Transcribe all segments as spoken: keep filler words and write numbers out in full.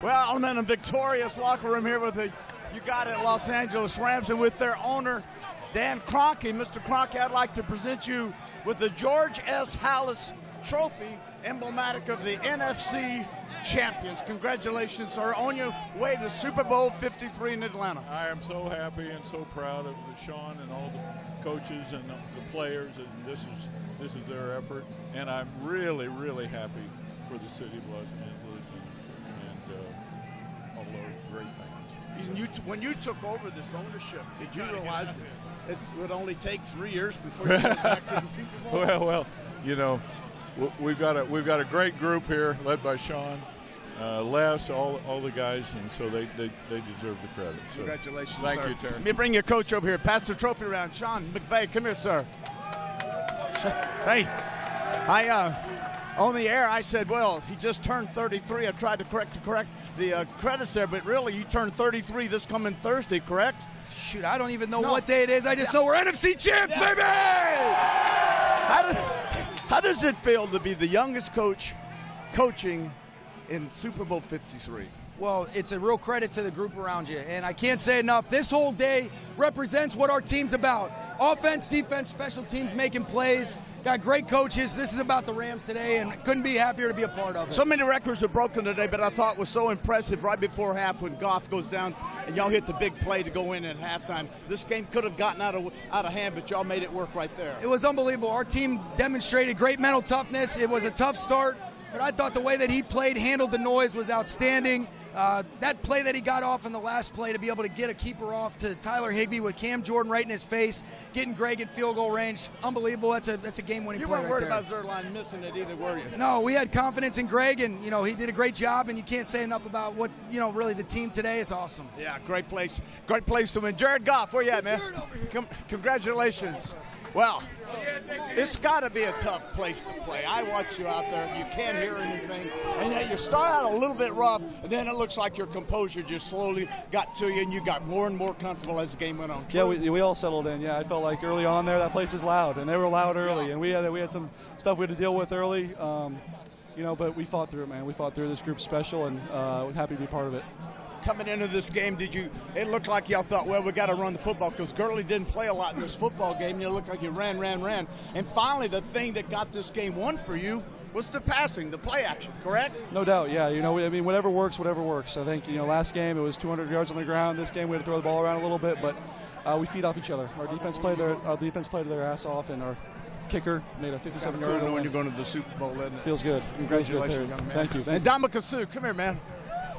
Well, and then a victorious locker room here with the, you got it, Los Angeles Rams, and with their owner, Dan Kroenke. Mister Kroenke, I'd like to present you with the George S. Halas Trophy, emblematic of the N F C champions. Congratulations, sir, on your way to Super Bowl fifty-three in Atlanta. I am so happy and so proud of Sean and all the coaches and the, the players, and this is this is their effort. And I'm really, really happy for the city of Los Angeles and, and uh, all those great fans. And you t when you took over this ownership, did you realize that it would only take three years before you get back to the Super Bowl? Well, well, you know. We've got a we've got a great group here, led by Sean, uh, Les, all all the guys, and so they they, they deserve the credit. So. Congratulations, thank sir. you, Terry. Let me bring your coach over here. Pass the trophy around. Sean McVay, come here, sir. Hey, I uh, on the air I said, well, he just turned thirty-three. I tried to correct to correct the uh, credits there, but really, you turned thirty-three this coming Thursday, correct? Shoot, I don't even know no. what day it is. I just yeah. know we're N F C champs, yeah. baby. I How does it feel to be the youngest coach coaching in Super Bowl fifty-three? Well, it's a real credit to the group around you, and I can't say enough. This whole day represents what our team's about. Offense, defense, special teams, making plays. Got great coaches. This is about the Rams today, and couldn't be happier to be a part of it. So many records are broken today, but I thought was so impressive right before half when Goff goes down and y'all hit the big play to go in at halftime. This game could have gotten out of out of hand, but y'all made it work right there. It was unbelievable. Our team demonstrated great mental toughness. It was a tough start. But I thought the way that he played, handled the noise, was outstanding. Uh, that play that he got off in the last play to be able to get a keeper off to Tyler Higbee with Cam Jordan right in his face, getting Greg in field goal range, unbelievable. That's a that's a game-winning play right there. You weren't worried about Zerline missing it either, were you? No, we had confidence in Greg, and you know he did a great job. And you can't say enough about what you know really the team today. It's awesome. Yeah, great place, great place to win. Jared Goff, where you at, man? Com congratulations. Well, it's got to be a tough place to play. I watch you out there. You can't hear anything. And yet you start out a little bit rough, and then it looks like your composure just slowly got to you, and you got more and more comfortable as the game went on. Yeah, we, we all settled in. Yeah, I felt like early on there that place is loud, and they were loud early. Yeah. And we had we had some stuff we had to deal with early. Um, you know, but we fought through it, man. We fought through this group special, and uh, was happy to be part of it. Coming into this game, did you? It looked like y'all thought, well, we got to run the football because Gurley didn't play a lot in this football game. You looked like you ran, ran, ran, and finally the thing that got this game won for you was the passing, the play action. Correct? No doubt. Yeah. You know, I mean, whatever works, whatever works. I think you know, last game it was two hundred yards on the ground. This game we had to throw the ball around a little bit, but uh, we feed off each other. Our defense played their our defense played their ass off, and our kicker made a fifty-seven yard. When you're going to the Super Bowl, isn't it? Feels good. Congratulations, young man. Thank you. Thank and Domakasu, come here, man.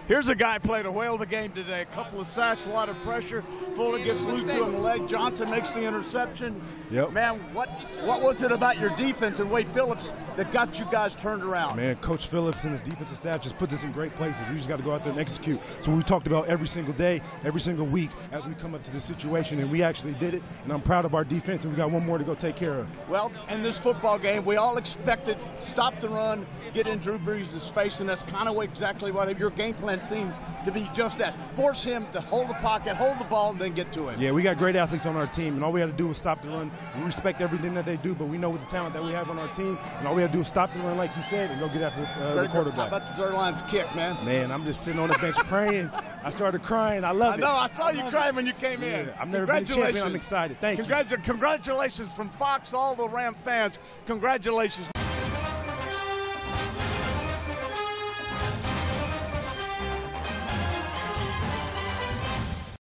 Here's a guy played a whale of a game today. A couple of sacks, a lot of pressure. Fuller gets loose to him, leg. Johnson makes the interception. Yep. Man, what what was it about your defense and Wade Phillips that got you guys turned around? Man, Coach Phillips and his defensive staff just puts us in great places. We just got to go out there and execute. So we talked about every single day, every single week as we come up to this situation, and we actually did it. And I'm proud of our defense, and we got one more to go take care of. Well, in this football game, we all expected stop the run, get in Drew Brees' face, and that's kind of exactly what your game plan seemed to be just that. Force him to hold the pocket, hold the ball, and then get to him. Yeah, we got great athletes on our team, and all we had to do was stop the run. We respect everything that they do, but we know with the talent that we have on our team, and all we had to do is stop the run, like you said, and go get after uh, the quarterback. How about the Zerline's kick, man? Man, I'm just sitting on the bench praying. I started crying. I love I know, it. No, I saw you crying when you came yeah, in. I've never been a champion. I'm excited. Thank Congratu you. Congratulations from Fox to all the Ram fans. Congratulations.